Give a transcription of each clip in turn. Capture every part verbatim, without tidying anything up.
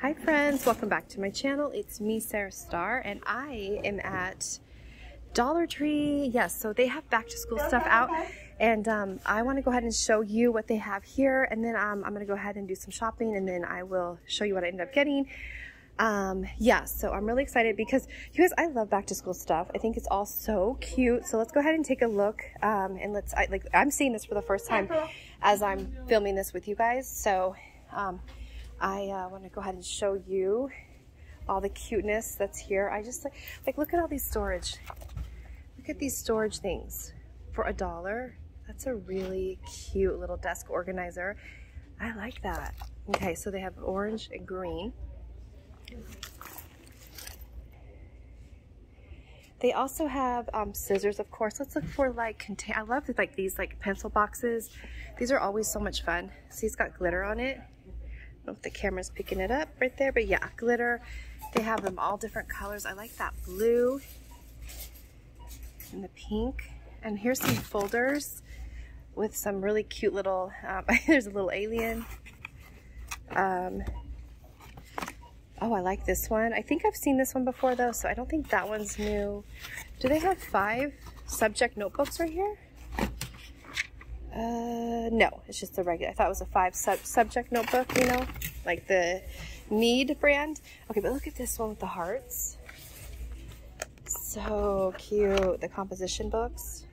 Hi friends, welcome back to my channel. It's me, Sarah Starr, and I am at Dollar Tree. Yes, so they have back to school stuff out, and um, I want to go ahead and show you what they have here, and then um, I'm going to go ahead and do some shopping, and then I will show you what I ended up getting. Um, yeah, so I'm really excited because you guys, I love back to school stuff. I think it's all so cute. So let's go ahead and take a look. Um, and let's, I, like, I'm seeing this for the first time as I'm filming this with you guys. So, um, I, uh, want to go ahead and show you all the cuteness that's here. I just like, like, look at all these storage, look at these storage things for a dollar. That's a really cute little desk organizer. I like that. Okay. So they have orange and green. They also have um, scissors, of course. Let's look for like contain. I love like these like pencil boxes. These are always so much fun. See, it's got glitter on it. I don't know if the camera's picking it up right there, but yeah, glitter. They have them all different colors. I like that blue and the pink. And here's some folders with some really cute little. Um, there's a little alien. Um, Oh, I like this one. I think I've seen this one before though, so I don't think that one's new. Do they have five subject notebooks right here? Uh, no, it's just the regular. I thought it was a five sub subject notebook, you know, like the Mead brand. Okay, but look at this one with the hearts. So cute, the composition books.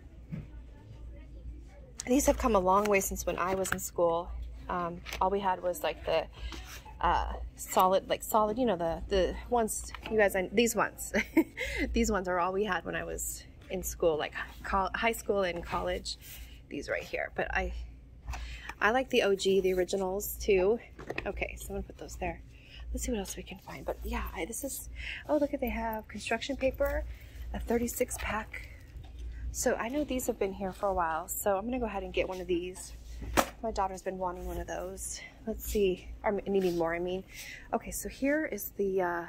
These have come a long way since when I was in school. Um, all we had was like the uh solid like solid you know the the ones you guys I, these ones these ones are all we had when I was in school, like high school and college, these right here. But I I like the O G, the originals too. Okay, so I'm gonna put those there. Let's see what else we can find. But yeah, I, this is, oh look at, they have construction paper, a thirty-six pack. So I know these have been here for a while, so I'm gonna go ahead and get one of these. My daughter's been wanting one of those. Let's see, I'm needing more, I mean. Okay, so here is the, uh,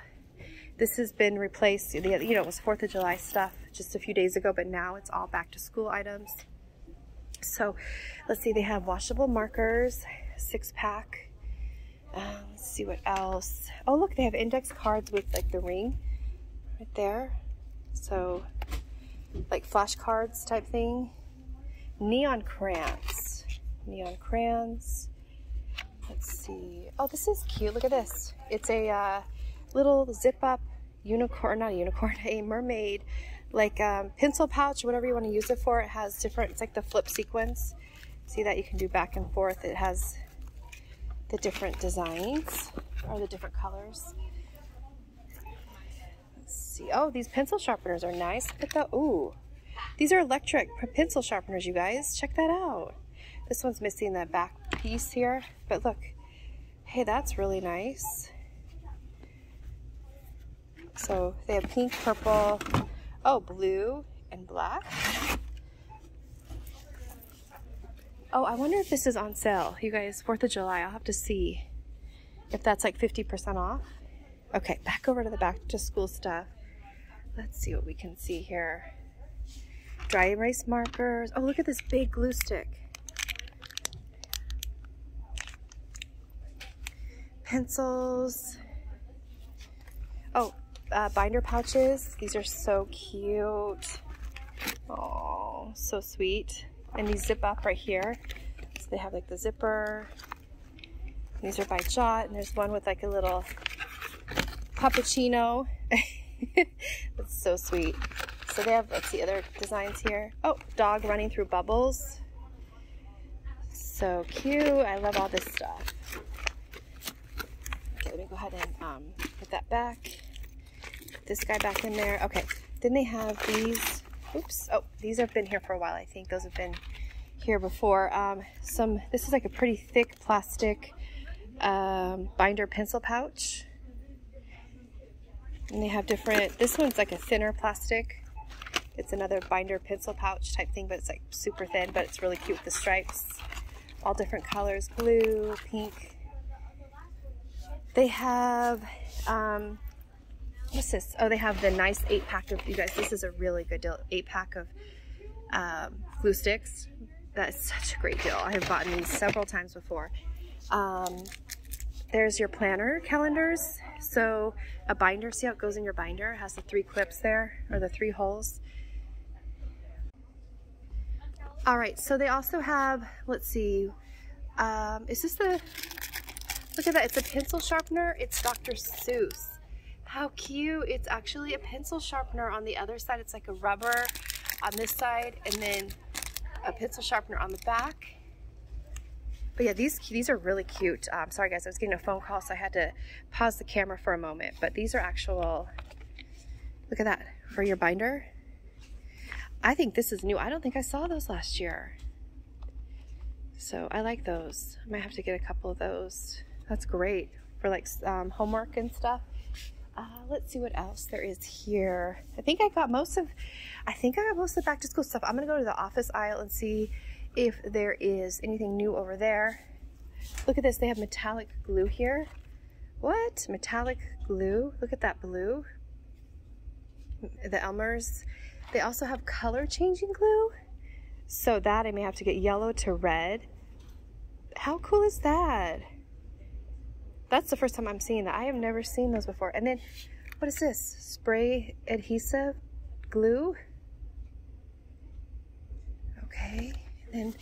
this has been replaced, you know, it was fourth of July stuff just a few days ago, but now it's all back to school items. So let's see, they have washable markers, six pack. Um, let's see what else. Oh look, they have index cards with like the ring right there. So like flashcards type thing. Neon crayons. Neon crayons. Let's see. Oh, this is cute. Look at this. It's a uh, little zip-up unicorn, not a unicorn, a mermaid, like um, pencil pouch, whatever you want to use it for. It has different, it's like the flip sequence. See that? You can do back and forth. It has the different designs or the different colors. Let's see. Oh, these pencil sharpeners are nice. Look at the, ooh. These are electric pencil sharpeners, you guys. Check that out. This one's missing that back piece here, but look, hey, that's really nice. So they have pink, purple, oh, blue and black. Oh, I wonder if this is on sale. You guys, fourth of July, I'll have to see if that's like fifty percent off. Okay, back over to the back to school stuff. Let's see what we can see here. Dry erase markers. Oh, look at this big glue stick. Pencils. Oh, uh, binder pouches. These are so cute. Oh, so sweet. And these zip up right here. So they have like the zipper. These are by Jot. And there's one with like a little puppuccino. That's so sweet. So they have, let's see, other designs here. Oh, dog running through bubbles. So cute. I love all this stuff. Let me go ahead and um, put that back, put this guy back in there. Okay, then they have these, oops, oh, these have been here for a while, I think. Those have been here before. Um, some, this is like a pretty thick plastic um, binder pencil pouch. And they have different, this one's like a thinner plastic. It's another binder pencil pouch type thing, but it's like super thin, but it's really cute with the stripes. All different colors, blue, pink. They have, um, what's this? Oh, they have the nice eight pack of, you guys, this is a really good deal. Eight pack of um, glue sticks. That is such a great deal. I have bought these several times before. Um, There's your planner calendars. So a binder, see how it goes in your binder? It has the three clips there, or the three holes. All right, so they also have, let's see, um, is this the, look at that, it's a pencil sharpener. It's Doctor Seuss. How cute. It's actually a pencil sharpener on the other side. It's like a rubber on this side, and then a pencil sharpener on the back. But yeah, these these are really cute. Um, sorry guys, I was getting a phone call, so I had to pause the camera for a moment. But these are actual, look at that, for your binder. I think this is new. I don't think I saw those last year. So I like those. I might have to get a couple of those. That's great for like um, homework and stuff. Uh, let's see what else there is here. I think I got most of, I think I got most of the back to school stuff. I'm gonna go to the office aisle and see if there is anything new over there. Look at this, they have metallic glue here. What? Metallic glue? Look at that blue. The Elmer's. They also have color changing glue. So that I may have to get yellow to red. How cool is that? That's the first time I'm seeing that. I have never seen those before. And then, what is this? Spray adhesive glue? Okay, and then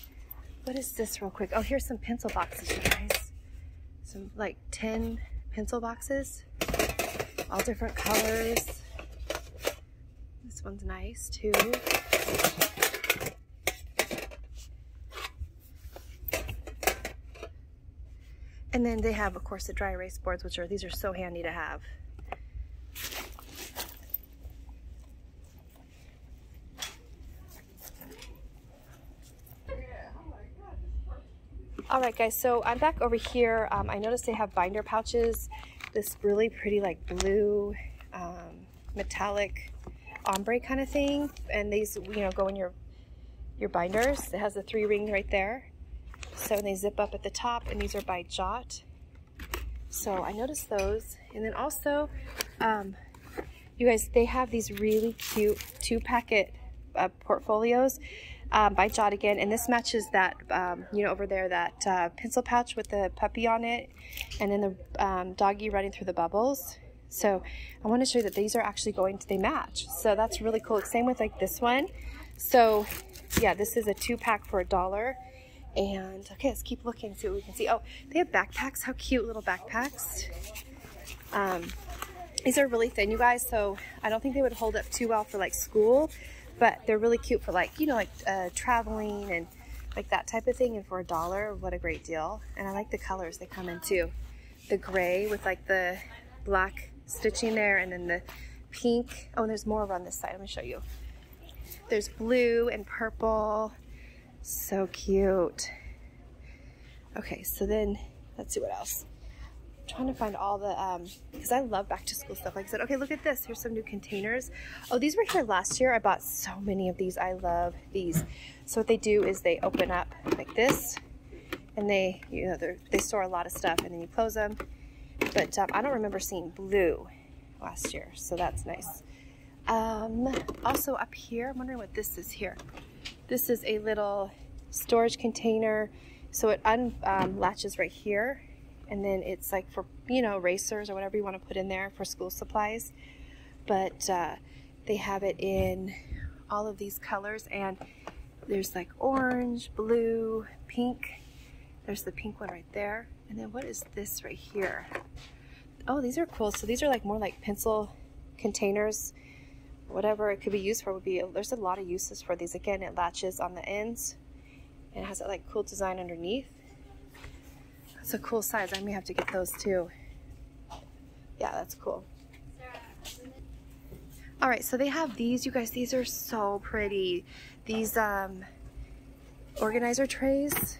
what is this real quick? Oh, here's some pencil boxes, you guys. Some like ten pencil boxes, all different colors. This one's nice too. And then they have, of course, the dry erase boards, which are, these are so handy to have. All right, guys, so I'm back over here. Um, I noticed they have binder pouches, this really pretty like blue um, metallic ombre kind of thing. And these, you know, go in your, your binders. It has the three rings right there. So they zip up at the top, and these are by Jot. So I noticed those. And then also, um, you guys, they have these really cute two-packet uh, portfolios um, by Jot again. And this matches that, um, you know, over there, that uh, pencil pouch with the puppy on it, and then the um, doggy running through the bubbles. So I want to show you that these are actually going to, they match. So that's really cool. It's same with like this one. So yeah, this is a two-pack for a dollar. And okay, let's keep looking and see what we can see. Oh, they have backpacks. How cute, little backpacks. Um, these are really thin, you guys, so I don't think they would hold up too well for like school, but they're really cute for like, you know, like uh, traveling and like that type of thing. And for a dollar, what a great deal. And I like the colors they come in too. The gray with like the black stitching there, and then the pink. Oh, and there's more around this side. Let me show you. There's blue and purple. So cute. Okay, so then let's see what else. I'm trying to find all the, um, because I love back to school stuff. Like I said, okay, look at this. Here's some new containers. Oh, these were here last year. I bought so many of these. I love these. So what they do is they open up like this, and they, you know, they store a lot of stuff, and then you close them. But um, I don't remember seeing blue last year, so that's nice. Um, also up here, I'm wondering what this is here. This is a little storage container, so it un, um, latches right here, and then it's like for, you know, erasers or whatever you want to put in there for school supplies. But uh, they have it in all of these colors, and there's like orange, blue, pink. There's the pink one right there, and then what is this right here? Oh, these are cool. So these are like more like pencil containers. Whatever it could be used for would be, there's a lot of uses for these. Again, it latches on the ends, and it has that like cool design underneath. That's a cool size. I may have to get those too. Yeah, that's cool. All right, so they have these, you guys. These are so pretty. These um, organizer trays.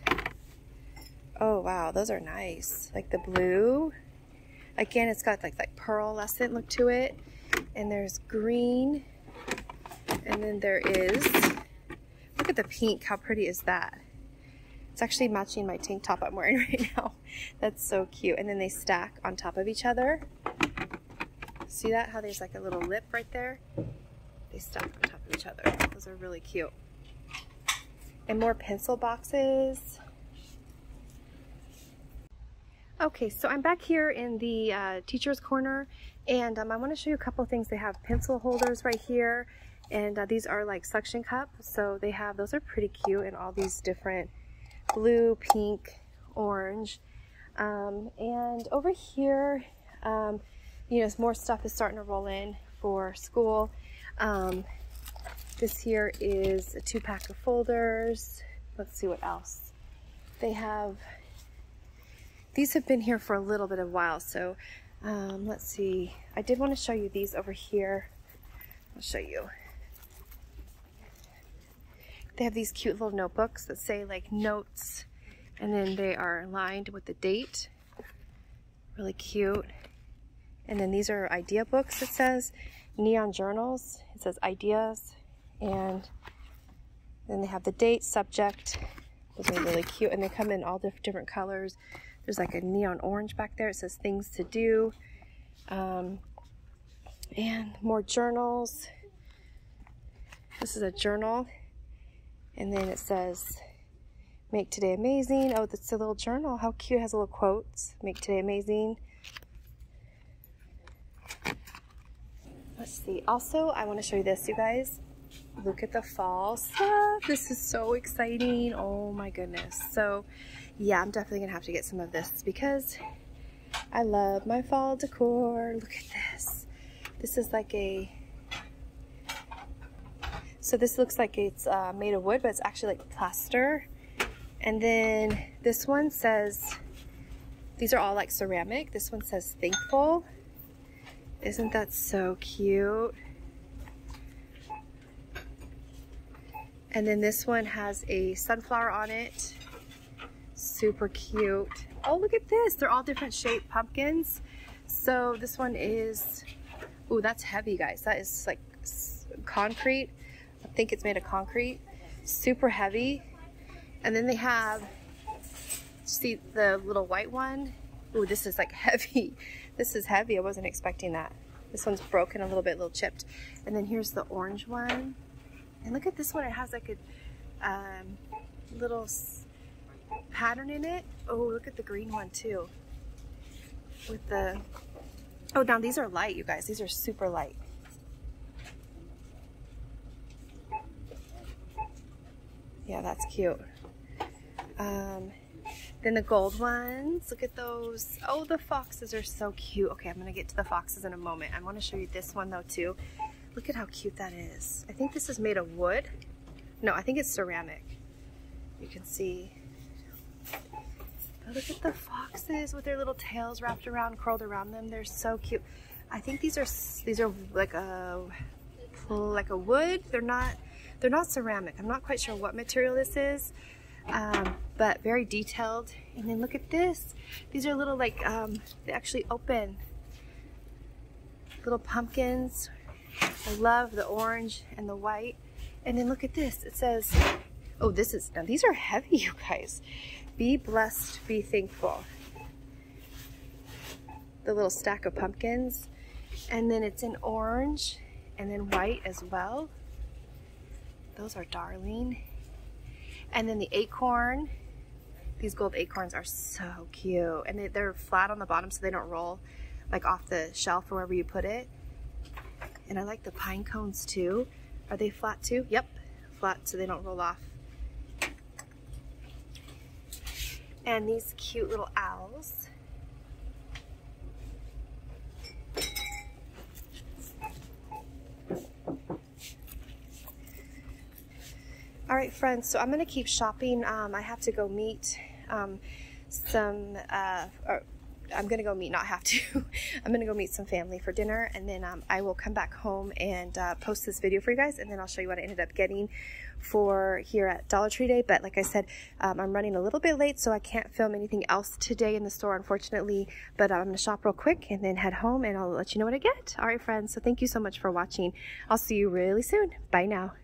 Oh wow, those are nice. Like the blue. Again, it's got like that pearlescent look to it. And there's green, and then there is, look at the pink, how pretty is that? It's actually matching my tank top I'm wearing right now. That's so cute. And then they stack on top of each other. See that, how there's like a little lip right there? They stack on top of each other. Those are really cute. And more pencil boxes. Okay, so I'm back here in the uh, teacher's corner, and um, I want to show you a couple things. They have pencil holders right here, and uh, these are like suction cups. So they have, those are pretty cute in all these different blue, pink, orange. Um, and over here, um, you know, more stuff is starting to roll in for school. Um, this here is a two pack of folders. Let's see what else. They have, these have been here for a little bit of a while. So um, let's see, I did want to show you these over here. I'll show you. They have these cute little notebooks that say like notes, and then they are lined with the date. Really cute. And then these are idea books. It says neon journals. It says ideas. And then they have the date, subject. Those are really cute. And they come in all different colors. There's like a neon orange back there. It says things to do. Um, and more journals. This is a journal. And then it says, make today amazing. Oh, that's a little journal. How cute. It has little quotes. Make today amazing. Let's see. Also, I want to show you this, you guys. Look at the fall stuff. This is so exciting. Oh my goodness. So, yeah, I'm definitely going to have to get some of this because I love my fall decor. Look at this. This is like a... So this looks like it's uh, made of wood, but it's actually like plaster. And then this one says, these are all like ceramic. This one says thankful. Isn't that so cute? And then this one has a sunflower on it. Super cute. Oh, look at this. They're all different shaped pumpkins. So this one is, ooh, that's heavy, guys. That is like concrete. I think it's made of concrete, super heavy. And then they have, see the little white one? Ooh, this is like heavy. This is heavy, I wasn't expecting that. This one's broken a little bit, a little chipped. And then here's the orange one. And look at this one, it has like a um, little pattern in it. Oh, look at the green one too. With the, oh, now these are light, you guys. These are super light. Yeah, that's cute. Um, then the gold ones, look at those. Oh, the foxes are so cute. Okay, I'm gonna get to the foxes in a moment. I wanna show you this one though too. Look at how cute that is. I think this is made of wood. No, I think it's ceramic. You can see. But look at the foxes with their little tails wrapped around, curled around them. They're so cute. I think these are these are like a like a wood. They're not. They're not ceramic. I'm not quite sure what material this is, um, but very detailed. And then look at this. These are little like, um, they actually open. Little pumpkins. I love the orange and the white. And then look at this. It says, oh, this is, now these are heavy, you guys. Be blessed, be thankful. The little stack of pumpkins. And then it's in orange and then white as well. Those are darling. And then the acorn. These gold acorns are so cute. And they, they're flat on the bottom so they don't roll like off the shelf or wherever you put it. And I like the pine cones too. Are they flat too? Yep, flat so they don't roll off. And these cute little owls. All right, friends, so I'm going to keep shopping. Um, I have to go meet um, some, uh, or I'm going to go meet, not have to, I'm going to go meet some family for dinner, and then um, I will come back home and uh, post this video for you guys, and then I'll show you what I ended up getting for here at Dollar Tree Day. But like I said, um, I'm running a little bit late, so I can't film anything else today in the store, unfortunately, but I'm going to shop real quick and then head home, and I'll let you know what I get. All right, friends, so thank you so much for watching. I'll see you really soon. Bye now.